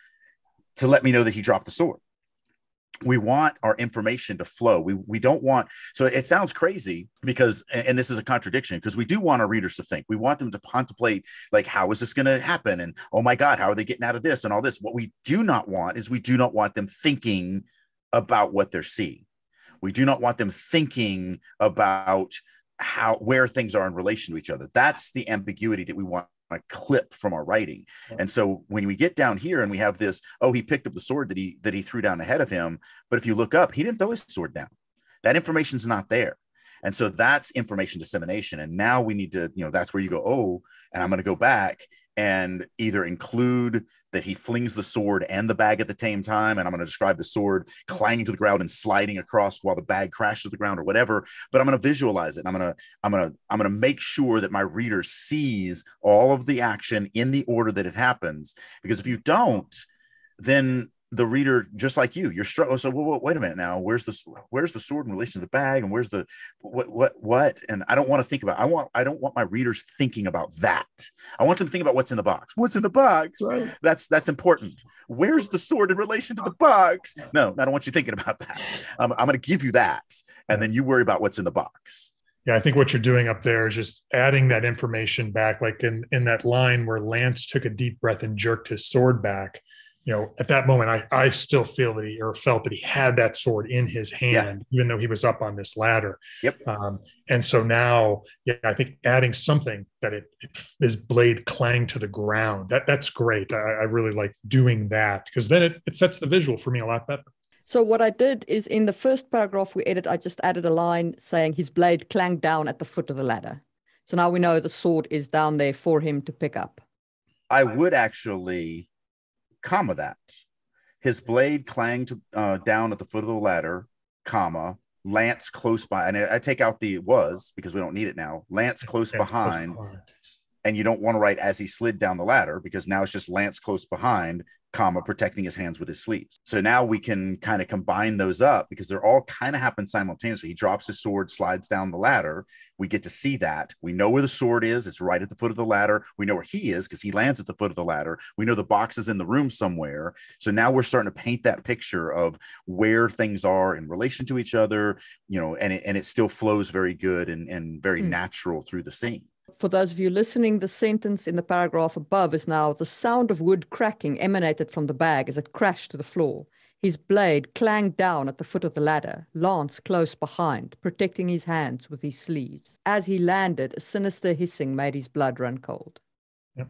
to let me know that he dropped the sword. We want our information to flow. We we don't want, so it sounds crazy because, and this is a contradiction, because we do want our readers to think. We want them to contemplate, like, how is this going to happen? And, oh my God, how are they getting out of this and all this? What we do not want is we do not want them thinking about what they're seeing. We do not want them thinking about how, where things are in relation to each other. That's the ambiguity that we want to clip from our writing. Yeah. And so when we get down here and we have this, oh, he picked up the sword that he that he threw down ahead of him. But if you look up, he didn't throw his sword down. That information's not there. And so that's information dissemination. And now we need to, you know, that's where you go, oh, and I'm going to go back and either include that he flings the sword and the bag at the same time, and I'm going to describe the sword clanging to the ground and sliding across while the bag crashes to the ground or whatever, but I'm going to visualize it. And I'm going to, I'm going to, I'm going to make sure that my reader sees all of the action in the order that it happens, because if you don't, then the reader, just like you, you're struggling. So well, wait a minute now, where's the, where's the sword in relation to the bag? And where's the, what, what, what? And I don't want to think about, I want, I don't want my readers thinking about that. I want them to think about what's in the box. What's in the box? Right. That's, that's important. Where's the sword in relation to the box? No, I don't want you thinking about that. Um, I'm going to give you that. And then you worry about what's in the box. Yeah, I think what you're doing up there is just adding that information back. Like in, in that line where Lance took a deep breath and jerked his sword back, you know, at that moment, I, I still feel that he, or felt that he had that sword in his hand, yeah. even though he was up on this ladder. Yep. Um, and so now, yeah, I think adding something that it, it his blade clanged to the ground, that that's great. I, I really like doing that, because then it, it sets the visual for me a lot better. So what I did is, in the first paragraph we edit, I just added a line saying his blade clanged down at the foot of the ladder. So now we know the sword is down there for him to pick up. I would actually... comma that. His blade clanged uh, down at the foot of the ladder, comma, Lance close by. And I take out the was, because we don't need it now. Lance close behind. And you don't want to write as he slid down the ladder, because now it's just Lance close behind, comma, protecting his hands with his sleeves. So now we can kind of combine those up because they're all kind of happen simultaneously. He drops his sword, slides down the ladder. We get to see that. We know where the sword is. It's right at the foot of the ladder. We know where he is because he lands at the foot of the ladder. We know the box is in the room somewhere. So now we're starting to paint that picture of where things are in relation to each other, you know, and it, and it still flows very good and, and very mm. natural through the scene. For those of you listening, the sentence in the paragraph above is now, the sound of wood cracking emanated from the bag as it crashed to the floor. His blade clanged down at the foot of the ladder, lance close behind, protecting his hands with his sleeves. As he landed, a sinister hissing made his blood run cold. Yep.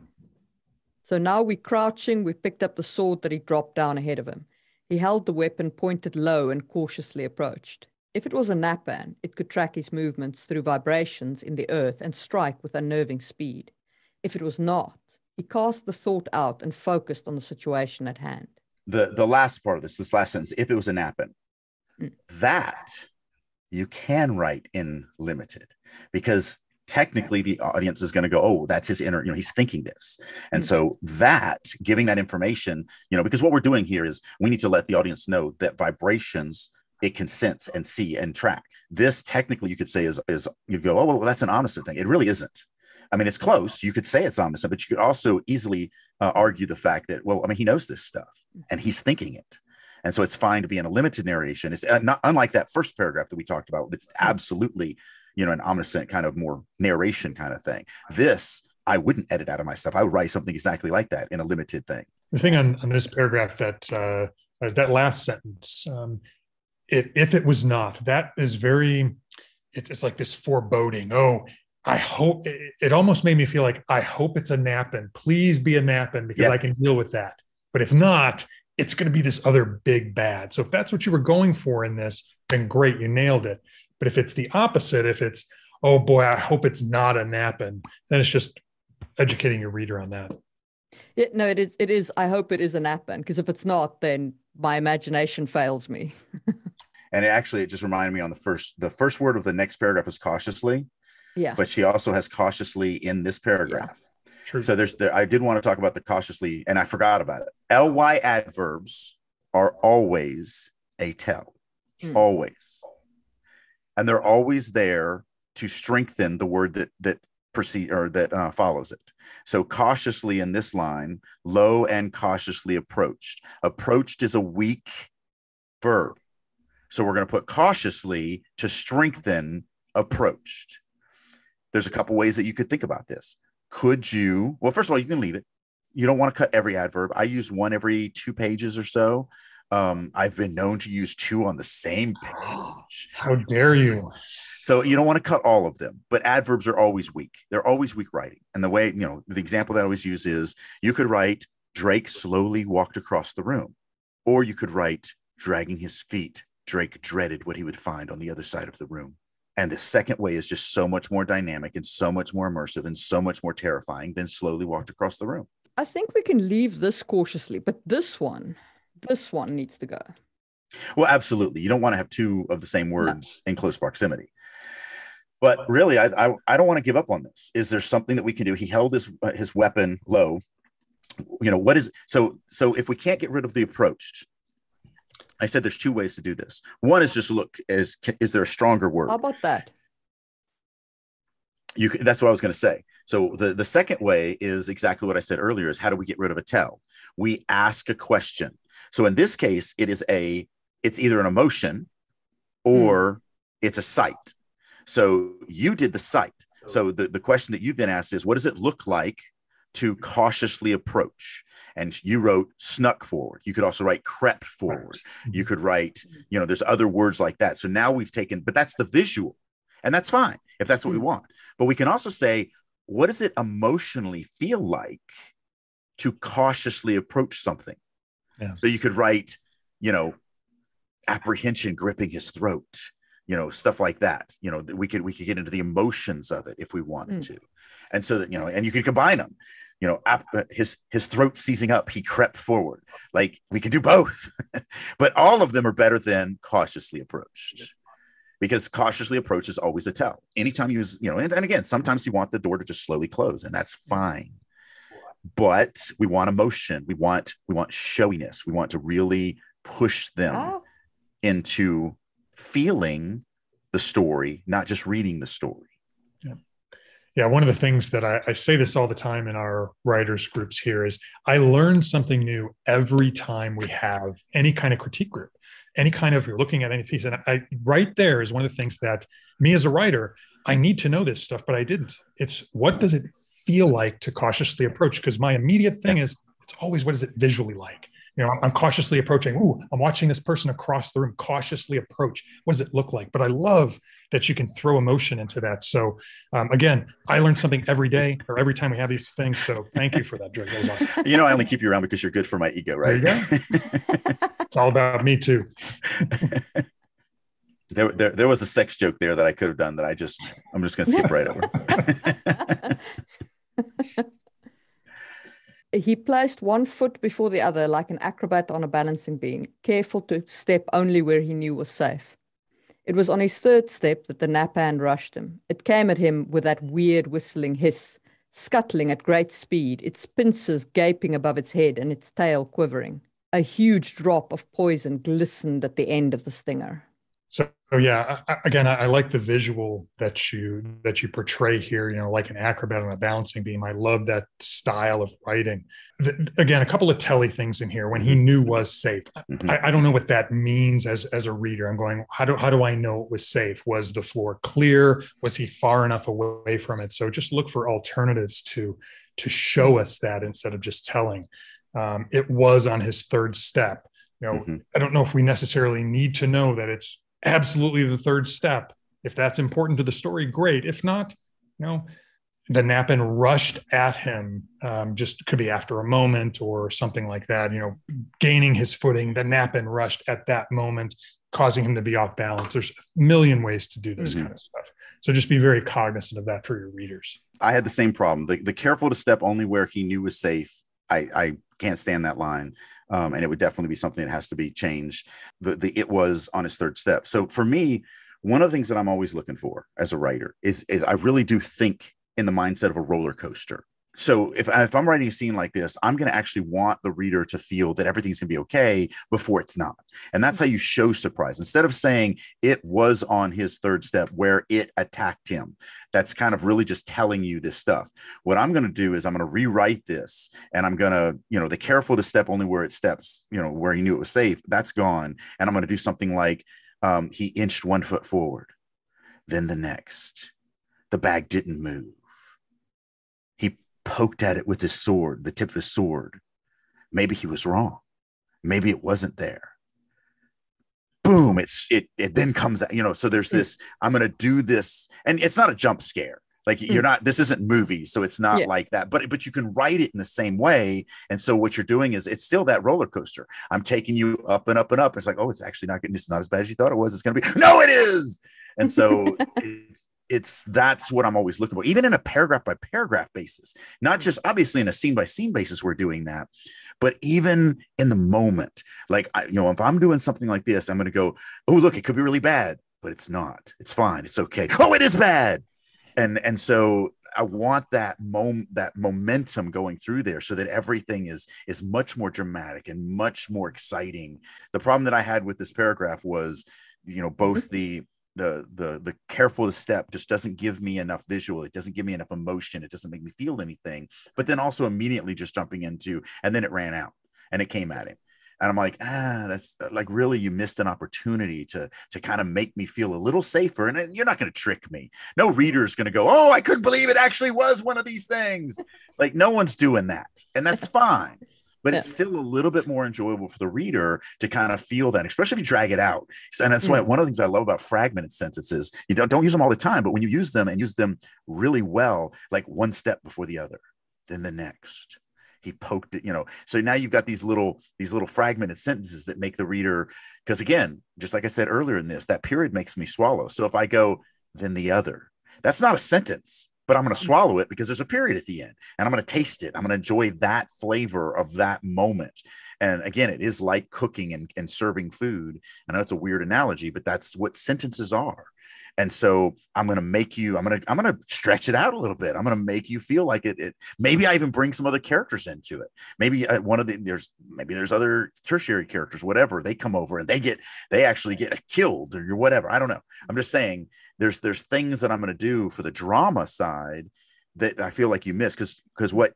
So now we're crouching, we picked up the sword that he dropped down ahead of him. He held the weapon pointed low and cautiously approached. If it was a napalm, it could track his movements through vibrations in the earth and strike with unnerving speed. If it was not, he cast the thought out and focused on the situation at hand. The, the last part of this, this last sentence, if it was a napalm, mm. that you can write in limited because technically the audience is going to go, oh, that's his inner, you know, he's thinking this. And mm-hmm. so that, giving that information, you know, because what we're doing here is we need to let the audience know that vibrations it can sense and see and track. This technically you could say is, is you go, oh, well, that's an omniscient thing. It really isn't. I mean, it's close. You could say it's omniscient, but you could also easily uh, argue the fact that, well, I mean, he knows this stuff and he's thinking it. And so it's fine to be in a limited narration. It's not unlike that first paragraph that we talked about. It's absolutely, you know, an omniscient kind of more narration kind of thing. This, I wouldn't edit out of my stuff. I would write something exactly like that in a limited thing. The thing on, on this paragraph that, uh, that last sentence, um, It, if it was not, that is very, it's, it's like this foreboding. Oh, I hope, it, it almost made me feel like, I hope it's a napkin. Please be a napkin because yep. I can deal with that. But if not, it's going to be this other big bad. So if that's what you were going for in this, then great, you nailed it. But if it's the opposite, if it's, oh boy, I hope it's not a napkin, then it's just educating your reader on that. Yeah, no, it is, it is, I hope it is a napkin because if it's not, then my imagination fails me. And it actually, it just reminded me on the first, the first word of the next paragraph is cautiously. Yeah. But she also has cautiously in this paragraph. Yeah. True. So there's, there, I did want to talk about the cautiously and I forgot about it. L Y adverbs are always a tell, mm. always. And they're always there to strengthen the word that, that precede or that uh, follows it. So cautiously in this line, low and cautiously approached. Approached is a weak verb. So we're going to put cautiously to strengthen approached. There's a couple ways that you could think about this. Could you, well, first of all, you can leave it. You don't want to cut every adverb. I use one every two pages or so. Um, I've been known to use two on the same page. How dare you? So you don't want to cut all of them, but adverbs are always weak. They're always weak writing. And the way, you know, the example that I always use is you could write Drake slowly walked across the room, or you could write dragging his feet. Drake dreaded what he would find on the other side of the room. And the second way is just so much more dynamic and so much more immersive and so much more terrifying than slowly walked across the room. I think we can leave this cautiously, but this one, this one needs to go. Well, absolutely. You don't want to have two of the same words no. in close proximity. But really, I, I, I don't want to give up on this. Is there something that we can do? He held his, uh, his weapon low. You know, what is, so, so if we can't get rid of the approached, I said there's two ways to do this. One is just look, is, is there a stronger word? How about that? You can, that's what I was going to say. So the, the second way is exactly what I said earlier is how do we get rid of a tell? We ask a question. So in this case, it is a, it's either an emotion or mm. it's a sight. So you did the sight. So the, the question that you then asked is, what does it look like to cautiously approach? And you wrote snuck forward. You could also write crept forward. You could write, you know, there's other words like that. So now we've taken, but that's the visual. And that's fine if that's what we want. But we can also say, what does it emotionally feel like to cautiously approach something? Yeah. So you could write, you know, apprehension gripping his throat, you know, stuff like that. You know, we could, we could get into the emotions of it if we wanted mm. to. And so that, you know, and you could combine them. You know, his his throat seizing up, he crept forward. Like, we can do both. But all of them are better than cautiously approached. Because cautiously approached is always a tell. Anytime you use, you know, and, and again, sometimes you want the door to just slowly close, and that's fine. but we want emotion. We want, we want showiness. We want to really push them oh. into feeling the story, not just reading the story. Yeah. Yeah. One of the things that I, I say this all the time in our writers groups here is I learn something new every time we have any kind of critique group, any kind of, you're looking at any piece. And I, right there is one of the things that me as a writer, I need to know this stuff, but I didn't. It's what does it feel like to cautiously approach? Because my immediate thing is it's always, what is it visually like? You know, I'm cautiously approaching. Ooh, I'm watching this person across the room, cautiously approach. What does it look like? But I love that you can throw emotion into that. So um, again, I learn something every day or every time we have these things. So thank you for that, Drake. That was awesome. You know, I only keep you around because you're good for my ego, right? There you go. It's all about me too. There, there, there was a sex joke there that I could have done that I just, I'm just going to skip right over. He placed one foot before the other like an acrobat on a balancing beam, careful to step only where he knew was safe. It was on his third step that the nappan rushed him. It came at him with that weird whistling hiss, scuttling at great speed, its pincers gaping above its head and its tail quivering. A huge drop of poison glistened at the end of the stinger. So yeah, I, again, I, I like the visual that you that you portray here, you know, like an acrobat on a balancing beam. I love that style of writing. The, again, a couple of telly things in here when he knew was safe. Mm-hmm. I, I don't know what that means as, as a reader. I'm going, how do, how do I know it was safe? Was the floor clear? Was he far enough away from it? So just look for alternatives to, to show us that instead of just telling. Um, it was on his third step. You know, mm-hmm. I don't know if we necessarily need to know that it's absolutely the third step. If that's important to the story, great. If not, you know, the napkin rushed at him, um, just could be after a moment or something like that, you know, gaining his footing, the napkin rushed at that moment, causing him to be off balance. There's a million ways to do this mm-hmm. kind of stuff. So just be very cognizant of that for your readers. I had the same problem. The, the careful to step only where he knew was safe. I, I can't stand that line. Um, and it would definitely be something that has to be changed. The, the it was on his third step. So for me, one of the things that I'm always looking for as a writer is, is I really do think in the mindset of a roller coaster. So if, if I'm writing a scene like this, I'm going to actually want the reader to feel that everything's going to be okay before it's not. And that's how you show surprise. Instead of saying it was on his third step where it attacked him, that's kind of really just telling you this stuff. What I'm going to do is I'm going to rewrite this and I'm going to, you know, the careful to step only where it steps, you know, where he knew it was safe, that's gone. And I'm going to do something like um, he inched one foot forward, then the next, the bag didn't move. Poked at it with his sword, the tip of his sword. Maybe he was wrong. Maybe it wasn't there. Boom. It's it it then comes out, you know, so there's this, I'm going to do this. And it's not a jump scare. Like you're not, this isn't movies. So it's not yeah. like that, but, but you can write it in the same way. And so what you're doing is it's still that roller coaster. I'm taking you up and up and up. It's like, oh, it's actually not getting, it's not as bad as you thought it was. It's going to be, no, it is. And so it's, It's that's what I'm always looking for, even in a paragraph by paragraph basis, not just obviously in a scene by scene basis, we're doing that, but even in the moment, like, I, you know, if I'm doing something like this, I'm going to go, oh, look, it could be really bad, but it's not. It's fine. It's OK. Oh, it is bad. And and so I want that mom, that momentum going through there so that everything is is much more dramatic and much more exciting. The problem that I had with this paragraph was, you know, both the The, the the careful step just doesn't give me enough visual. It doesn't give me enough emotion. It doesn't make me feel anything. But then also immediately just jumping into, and then it ran out and it came at him. And I'm like, ah, that's like, really, you missed an opportunity to, to kind of make me feel a little safer. And you're not going to trick me. No reader is going to go, oh, I couldn't believe it actually was one of these things. Like no one's doing that. And that's fine. But it's still a little bit more enjoyable for the reader to kind of feel that, especially if you drag it out. And that's why one of the things I love about fragmented sentences, you don't, don't use them all the time, but when you use them and use them really well, like one step before the other, then the next, he poked it, you know, so now you've got these little, these little fragmented sentences that make the reader, because again, just like I said earlier in this, that period makes me swallow. So if I go, then the other, that's not a sentence. But I'm going to swallow it because there's a period at the end and I'm going to taste it. I'm going to enjoy that flavor of that moment. And again, it is like cooking and, and serving food. I know it's a weird analogy, but that's what sentences are. And so I'm going to make you, I'm going to, I'm going to stretch it out a little bit. I'm going to make you feel like it, it, maybe I even bring some other characters into it. Maybe one of the, there's, maybe there's other tertiary characters, whatever, they come over and they get, they actually get killed or whatever. I don't know. I'm just saying there's, there's things that I'm going to do for the drama side that I feel like you missed. Cause, cause what,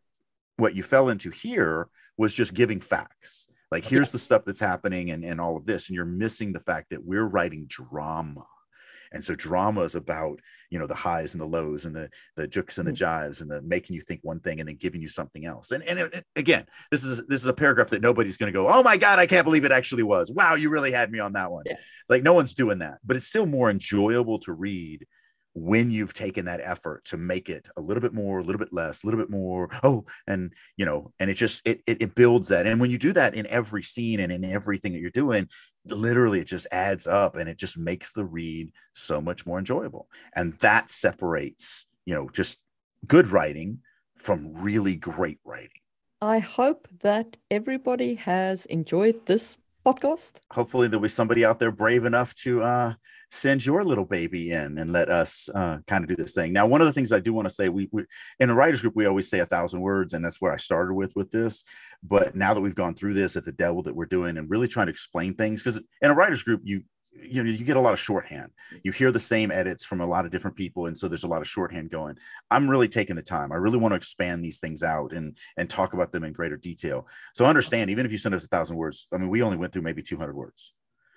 what you fell into here was just giving facts. Like, here's yeah. the stuff that's happening and, and all of this. And you're missing the fact that we're writing drama. And so drama is about, you know, the highs and the lows and the, the jooks and the jives and the making you think one thing and then giving you something else. And, and it, it, again, this is, this is a paragraph that nobody's going to go, oh my God, I can't believe it actually was. Wow. You really had me on that one. Yeah. Like, no one's doing that, but it's still more enjoyable to read when you've taken that effort to make it a little bit more, a little bit less, a little bit more. Oh, and you know, and it just, it, it, it builds that. And when you do that in every scene and in everything that you're doing, literally it just adds up and it just makes the read so much more enjoyable. And that separates, you know, just good writing from really great writing. I hope that everybody has enjoyed this podcast. Hopefully there'll be somebody out there brave enough to uh send your little baby in and let us uh kind of do this thing. Now, one of the things I do want to say, we, we in a writer's group, we always say a thousand words, and that's where I started with with this. But now that we've gone through this at the devil that we're doing and really trying to explain things, because in a writer's group you you know, you get a lot of shorthand. You hear the same edits from a lot of different people. And so there's a lot of shorthand going. I'm really taking the time. I really want to expand these things out and, and talk about them in greater detail. So understand, even if you send us a thousand words, I mean, we only went through maybe two hundred words.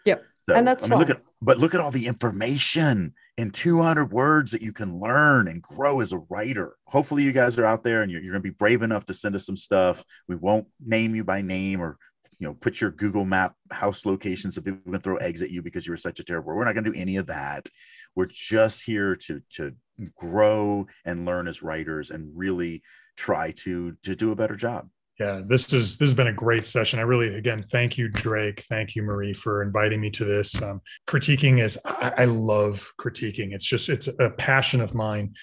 Yep. So, and that's I mean, look at, but look at all the information in two hundred words that you can learn and grow as a writer. Hopefully you guys are out there and you're, you're going to be brave enough to send us some stuff. We won't name you by name or, you know, put your Google map house location so people can throw eggs at you because you were such a terrible. We're not going to do any of that. We're just here to, to grow and learn as writers and really try to, to do a better job. Yeah, this is this has been a great session. I really, again, thank you, Drake. Thank you, Marie, for inviting me to this. Um, critiquing is, I, I love critiquing. It's just, it's a passion of mine.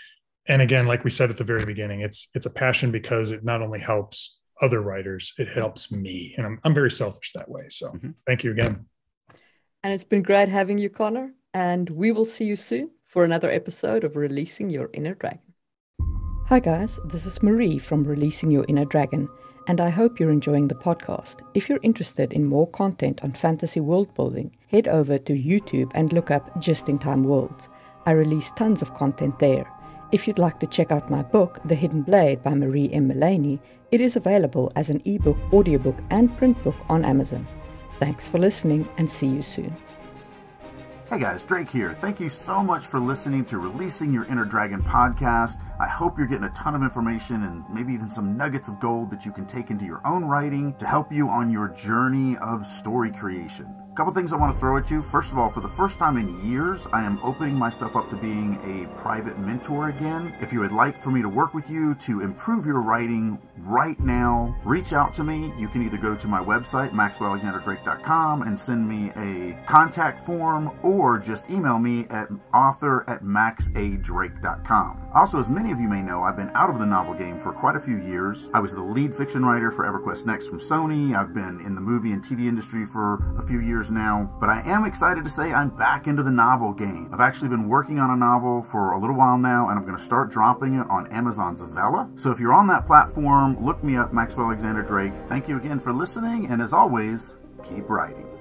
And again, like we said at the very beginning, it's it's a passion because it not only helps other writers, it helps me. And I'm, I'm very selfish that way. So mm-hmm. Thank you again. And it's been great having you, Connor. And we will see you soon for another episode of Releasing Your Inner Dragon. Hi guys, this is Marie from Releasing Your Inner Dragon. And I hope you're enjoying the podcast. If you're interested in more content on fantasy world building, head over to YouTube and look up Just in Time Worlds. I release tons of content there. If you'd like to check out my book, The Hidden Blade by Marie M. Mullaney, it is available as an ebook, audiobook, and print book on Amazon. Thanks for listening and see you soon. Hey guys, Drake here. Thank you so much for listening to Releasing Your Inner Dragon podcast. I hope you're getting a ton of information and maybe even some nuggets of gold that you can take into your own writing to help you on your journey of story creation. A couple things I want to throw at you. First of all, for the first time in years, I am opening myself up to being a private mentor again. If you would like for me to work with you to improve your writing right now, reach out to me. You can either go to my website, maxwell alexander drake dot com, and send me a contact form, or just email me at author at maxadrake dot com. Also, as many of you may know, I've been out of the novel game for quite a few years. I was the lead fiction writer for EverQuest Next from Sony. I've been in the movie and T V industry for a few years now, but I am excited to say I'm back into the novel game. I've actually been working on a novel for a little while now, and I'm going to start dropping it on Amazon's Vella. So if you're on that platform, look me up, Maxwell Alexander Drake. Thank you again for listening, and as always, keep writing.